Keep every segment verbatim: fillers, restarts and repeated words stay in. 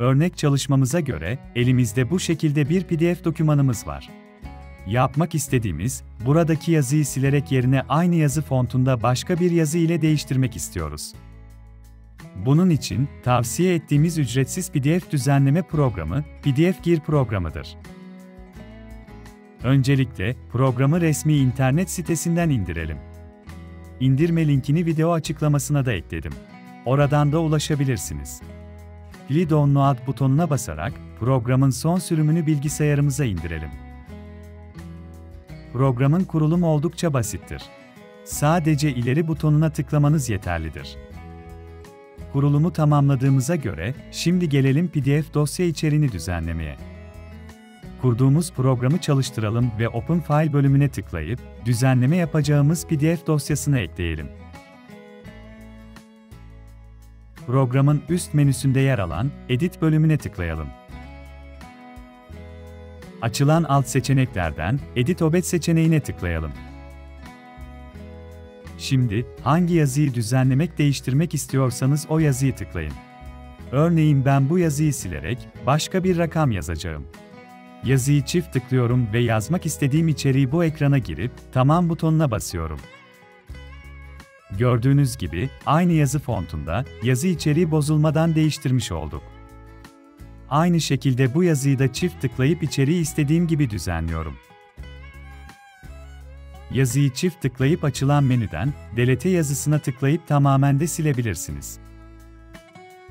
Örnek çalışmamıza göre, elimizde bu şekilde bir P D F dokümanımız var. Yapmak istediğimiz, buradaki yazıyı silerek yerine aynı yazı fontunda başka bir yazı ile değiştirmek istiyoruz. Bunun için, tavsiye ettiğimiz ücretsiz P D F düzenleme programı, PDFgear programıdır. Öncelikle, programı resmi internet sitesinden indirelim. İndirme linkini video açıklamasına da ekledim. Oradan da ulaşabilirsiniz. Li Download butonuna basarak, programın son sürümünü bilgisayarımıza indirelim. Programın kurulumu oldukça basittir. Sadece ileri butonuna tıklamanız yeterlidir. Kurulumu tamamladığımıza göre, şimdi gelelim P D F dosya içeriğini düzenlemeye. Kurduğumuz programı çalıştıralım ve Open File bölümüne tıklayıp, düzenleme yapacağımız P D F dosyasını ekleyelim. Programın üst menüsünde yer alan Edit bölümüne tıklayalım. Açılan alt seçeneklerden Edit Objet seçeneğine tıklayalım. Şimdi, hangi yazıyı düzenlemek, değiştirmek istiyorsanız o yazıyı tıklayın. Örneğin ben bu yazıyı silerek başka bir rakam yazacağım. Yazıyı çift tıklıyorum ve yazmak istediğim içeriği bu ekrana girip Tamam butonuna basıyorum. Gördüğünüz gibi, aynı yazı fontunda, yazı içeriği bozulmadan değiştirmiş olduk. Aynı şekilde bu yazıyı da çift tıklayıp içeriği istediğim gibi düzenliyorum. Yazıyı çift tıklayıp açılan menüden, Delete yazısına tıklayıp tamamen de silebilirsiniz.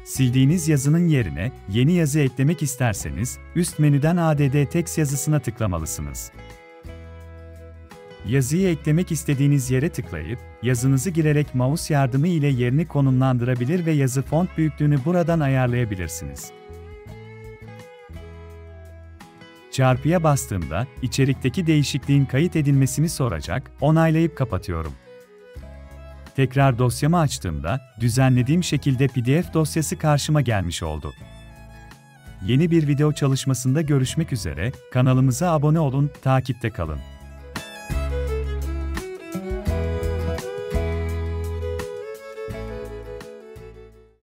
Sildiğiniz yazının yerine, yeni yazı eklemek isterseniz, üst menüden Add Text yazısına tıklamalısınız. Yazıyı eklemek istediğiniz yere tıklayıp, yazınızı girerek mouse yardımı ile yerini konumlandırabilir ve yazı font büyüklüğünü buradan ayarlayabilirsiniz. Çarpıya bastığımda, içerikteki değişikliğin kayıt edilmesini soracak, onaylayıp kapatıyorum. Tekrar dosyamı açtığımda, düzenlediğim şekilde P D F dosyası karşıma gelmiş oldu. Yeni bir video çalışmasında görüşmek üzere, kanalımıza abone olun, takipte kalın.